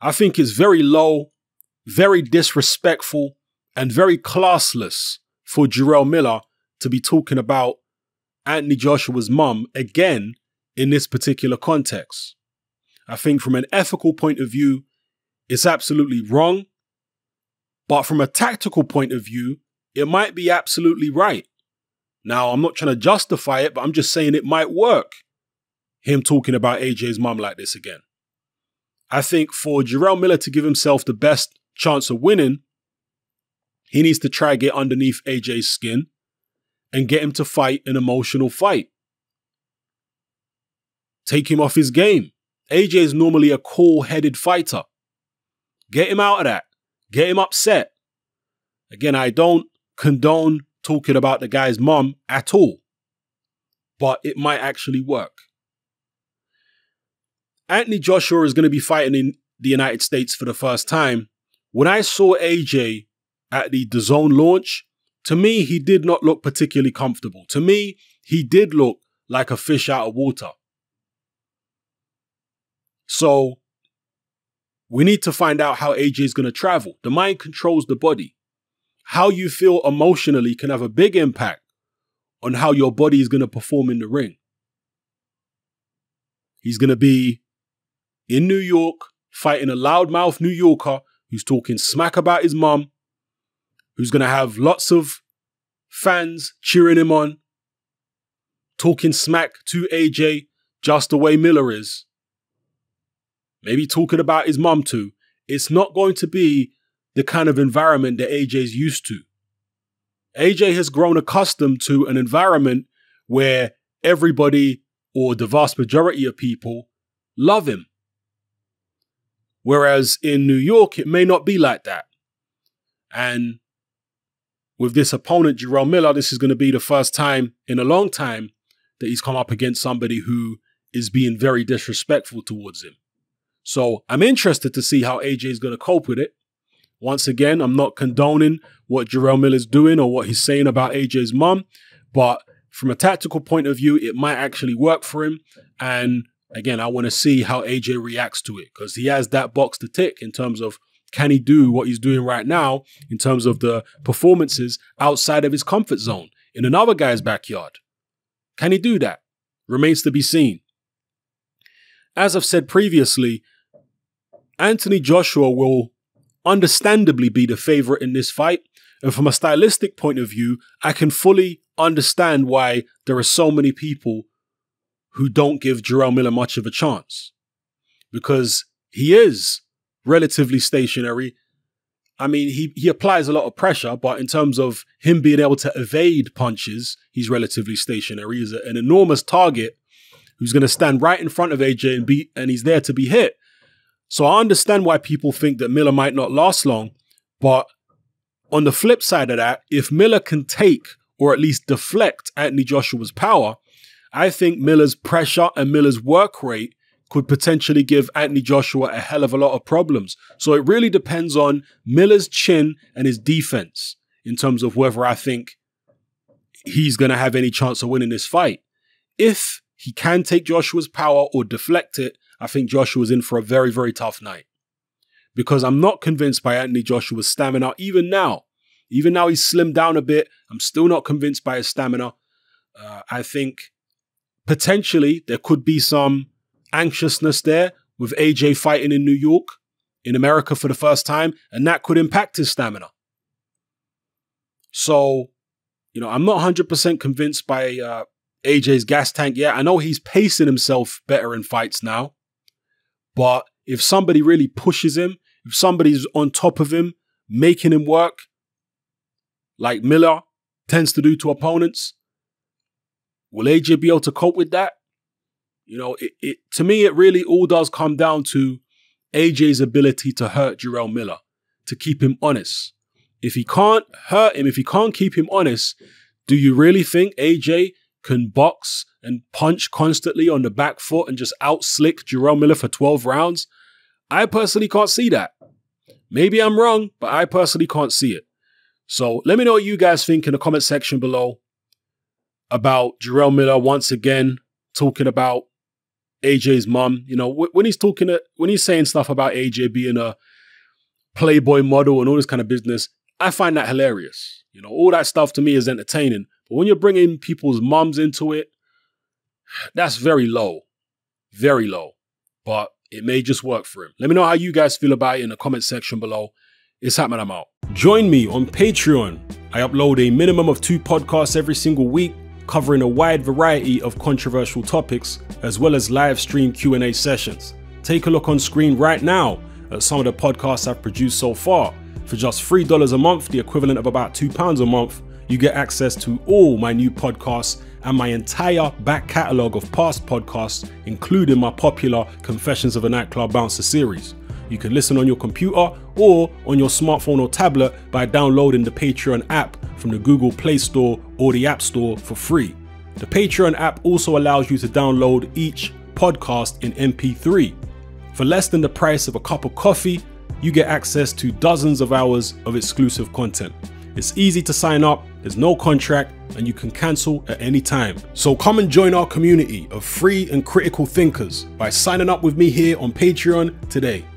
I think is very low, very disrespectful, and very classless for Jarrell Miller to be talking about Anthony Joshua's mum again in this particular context. I think from an ethical point of view, it's absolutely wrong. But from a tactical point of view, it might be absolutely right. Now, I'm not trying to justify it, but I'm just saying it might work, him talking about AJ's mum like this again. I think for Jarrell Miller to give himself the best chance of winning, he needs to try and get underneath AJ's skin and get him to fight an emotional fight. Take him off his game. AJ is normally a cool-headed fighter. Get him out of that. Get him upset. Again, I don't condone talking about the guy's mum at all, but it might actually work. Anthony Joshua is going to be fighting in the United States for the first time. When I saw AJ at the DAZN launch, to me, he did not look particularly comfortable. To me, he did look like a fish out of water. So we need to find out how AJ is going to travel. The mind controls the body. How you feel emotionally can have a big impact on how your body is going to perform in the ring. He's going to be in New York, fighting a loudmouth New Yorker who's talking smack about his mum, who's going to have lots of fans cheering him on, talking smack to AJ just the way Miller is, maybe talking about his mum too. It's not going to be the kind of environment that AJ's used to. AJ has grown accustomed to an environment where everybody, or the vast majority of people, love him. Whereas in New York, it may not be like that. And with this opponent, Jarrell Miller, this is going to be the first time in a long time that he's come up against somebody who is being very disrespectful towards him. So I'm interested to see how AJ is going to cope with it. Once again, I'm not condoning what Jarrell Miller's doing or what he's saying about AJ's mum, but from a tactical point of view, it might actually work for him. And again, I want to see how AJ reacts to it, because he has that box to tick in terms of, can he do what he's doing right now in terms of the performances outside of his comfort zone in another guy's backyard? Can he do that? Remains to be seen. As I've said previously, Anthony Joshua will understandably be the favorite in this fight. And from a stylistic point of view, I can fully understand why there are so many people who don't give Jarrell Miller much of a chance, because he is relatively stationary. I mean, he applies a lot of pressure, but in terms of him being able to evade punches, he's relatively stationary. He's an enormous target who's going to stand right in front of AJ and he's there to be hit. So I understand why people think that Miller might not last long, but on the flip side of that, if Miller can take or at least deflect Anthony Joshua's power, I think Miller's pressure and Miller's work rate could potentially give Anthony Joshua a hell of a lot of problems. So it really depends on Miller's chin and his defense in terms of whether I think he's going to have any chance of winning this fight. If he can take Joshua's power or deflect it, I think Joshua's in for a very, very tough night, because I'm not convinced by Anthony Joshua's stamina. Even now he's slimmed down a bit. I'm still not convinced by his stamina. I think potentially there could be some anxiousness there with AJ fighting in New York, in America for the first time, and that could impact his stamina. So, you know, I'm not 100% convinced by AJ's gas tank yet. I know he's pacing himself better in fights now, but if somebody really pushes him, if somebody's on top of him, making him work, like Miller tends to do to opponents, will AJ be able to cope with that? You know, to me, it really all does come down to AJ's ability to hurt Jarrell Miller, to keep him honest. If he can't hurt him, if he can't keep him honest, do you really think AJ can box and punch constantly on the back foot and just out-slick Jarrell Miller for 12 rounds? I personally can't see that. Maybe I'm wrong, but I personally can't see it. So let me know what you guys think in the comment section below about Jarrell Miller once again talking about AJ's mom. You know, when he's saying stuff about AJ being a Playboy model and all this kind of business, I find that hilarious. You know, all that stuff to me is entertaining. But when you're bringing people's moms into it, that's very low. Very low. But it may just work for him. Let me know how you guys feel about it in the comment section below. It's happening, I'm out. Join me on Patreon. I upload a minimum of 2 podcasts every single week, covering a wide variety of controversial topics, as well as live stream Q&A sessions. Take a look on screen right now at some of the podcasts I've produced so far. For just $3 a month, the equivalent of about £2 a month, you get access to all my new podcasts and my entire back catalogue of past podcasts, including my popular Confessions of a Nightclub Bouncer series. You can listen on your computer or on your smartphone or tablet by downloading the Patreon app from the Google Play Store or the App Store for free. The Patreon app also allows you to download each podcast in MP3. For less than the price of a cup of coffee, you get access to dozens of hours of exclusive content. It's easy to sign up, there's no contract, and you can cancel at any time. So come and join our community of free and critical thinkers by signing up with me here on Patreon today.